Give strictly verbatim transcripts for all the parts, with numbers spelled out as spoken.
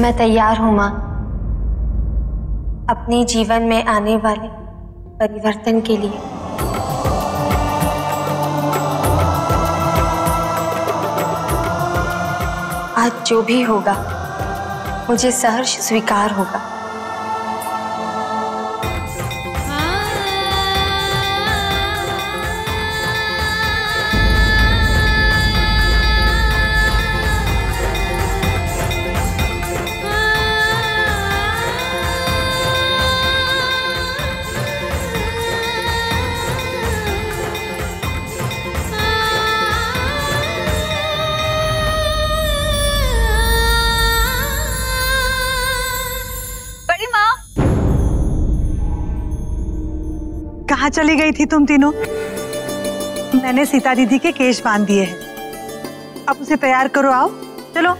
मैं तैयार हूं माँ, अपने जीवन में आने वाले परिवर्तन के लिए। आज जो भी होगा मुझे सहर्ष स्वीकार होगा। कहाँ चली गई थी तुम तीनों? मैंने सीता दीदी के केश बांध दिए हैं। अब उसे तैयार करो, आओ चलो।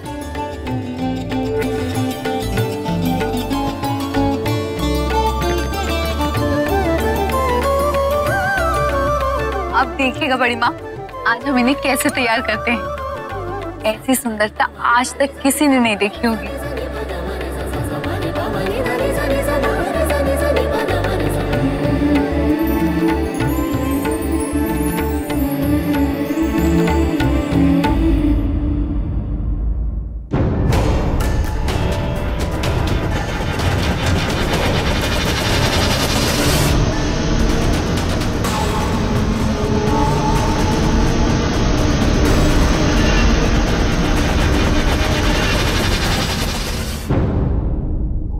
अब देखिएगा बड़ी माँ, आज हम इन्हें कैसे तैयार करते हैं। ऐसी सुंदरता आज तक किसी ने नहीं देखी होगी।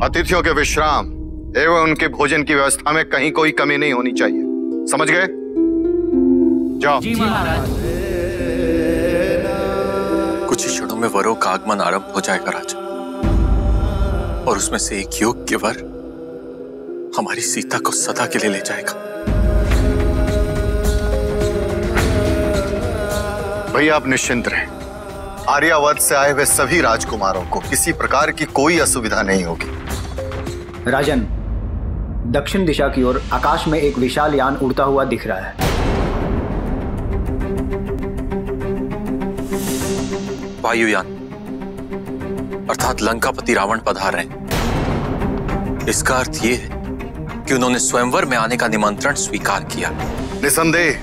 अतिथियों के विश्राम एवं उनके भोजन की व्यवस्था में कहीं कोई कमी नहीं होनी चाहिए, समझ गए? जाओ। जी महाराज। कुछ ही क्षणों में वरों का आगमन आरंभ हो जाएगा राजा, और उसमें से एक योग्य वर हमारी सीता को सदा के लिए ले जाएगा। भैया आप निश्चिंत रहें, आर्यावर्त से आए हुए सभी राजकुमारों को किसी प्रकार की कोई असुविधा नहीं होगी। राजन, दक्षिण दिशा की ओर आकाश में एक विशाल यान उड़ता हुआ दिख रहा है। वायुयान, अर्थात लंकापति रावण पधार रहे हैं। इसका अर्थ यह है कि उन्होंने स्वयंवर में आने का निमंत्रण स्वीकार किया। निसंदेह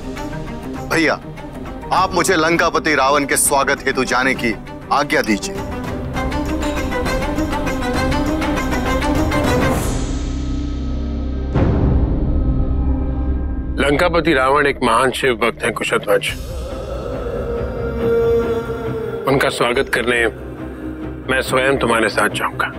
भैया, आप मुझे लंकापति रावण के स्वागत हेतु जाने की आज्ञा दीजिए। लंकापति रावण एक महान शिव भक्त हैं कुशध्वज। उनका स्वागत करने मैं स्वयं तुम्हारे साथ जाऊंगा।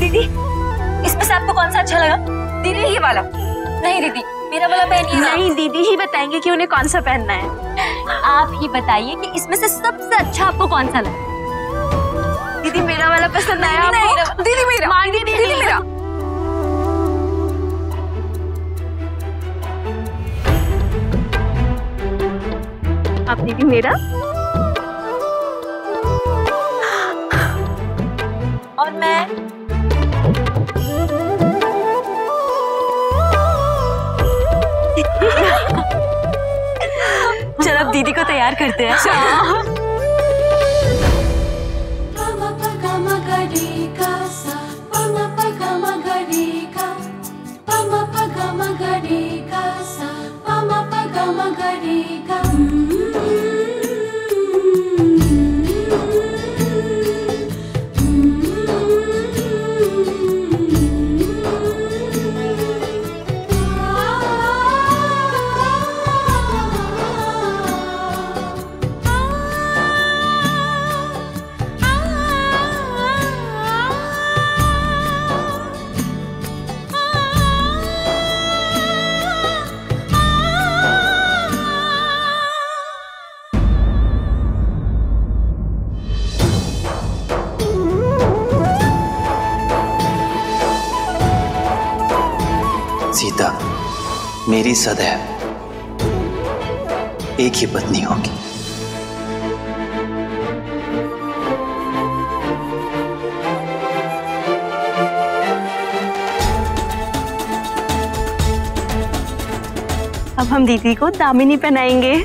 दीदी, इसमें से आपको कौन सा अच्छा लगा? दीदी ये वाला। नहीं दीदी, मेरा वाला पहनिए। नहीं दीदी ही बताएंगे कि उन्हें कौन सा पहनना है। आप ही बताइए कि इसमें से सबसे अच्छा आपको कौन सा लगा। दीदी मेरा वाला पसंद आया आपको? दीदी मेरा। मान लीजिए दीदी मेरा। आप दीदी मेरा। और मैं चल अब दीदी को तैयार करते हैं। सीता मेरी सदैव एक ही पत्नी होगी। अब हम दीदी को दामिनी पहनाएंगे।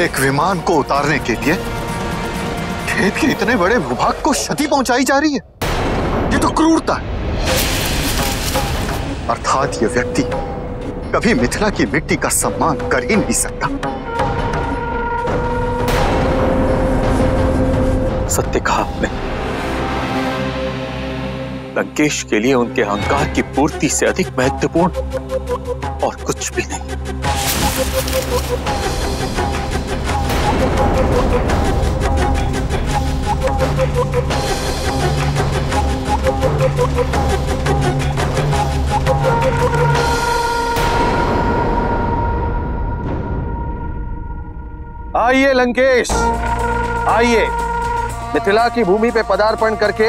एक विमान को उतारने के लिए खेत के इतने बड़े भूभाग को क्षति पहुंचाई जा रही है, ये तो क्रूरता है। अर्थात ये व्यक्ति कभी मिथिला की मिट्टी का सम्मान कर ही नहीं सकता। सत्य कहा आपने। लंकेश के लिए उनके अहंकार की पूर्ति से अधिक महत्वपूर्ण और कुछ भी नहीं। आइए लंकेश, आइए मिथिला की भूमि पे पदार्पण करके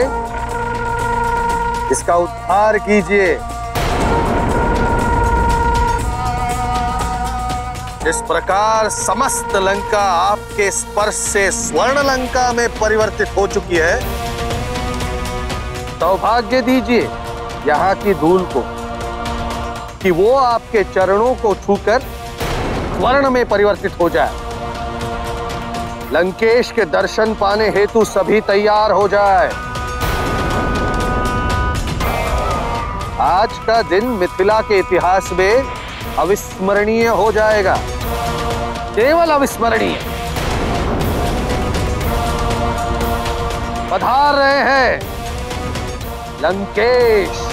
इसका उद्धार कीजिए। इस प्रकार समस्त लंका आपके स्पर्श से स्वर्ण लंका में परिवर्तित हो चुकी है। सौभाग्य दीजिए यहाँ की धूल को कि वो आपके चरणों को छूकर स्वर्ण में परिवर्तित हो जाए। लंकेश के दर्शन पाने हेतु सभी तैयार हो जाए। आज का दिन मिथिला के इतिहास में अविस्मरणीय हो जाएगा, केवल अविस्मरणीय। पधार रहे हैं लंकेश।